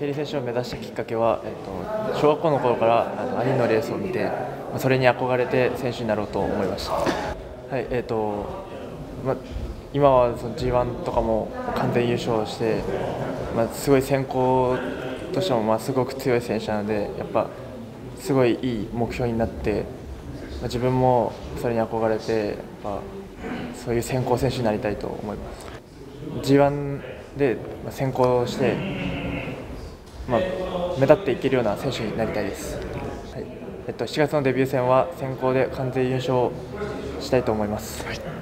競輪選手を目指したきっかけは、小学校の頃から兄のレースを見て、それに憧れて選手になろうと思いました。はい、今はその G1 とかも完全優勝して、すごい選考としてもすごく強い選手なので、やっぱすごいいい目標になって、自分もそれに憧れて、やっぱそういう選考選手になりたいと思います。G1 で選考して、目立っていけるような選手になりたいです。はい、7月のデビュー戦は選考で完全優勝したいと思います。はい。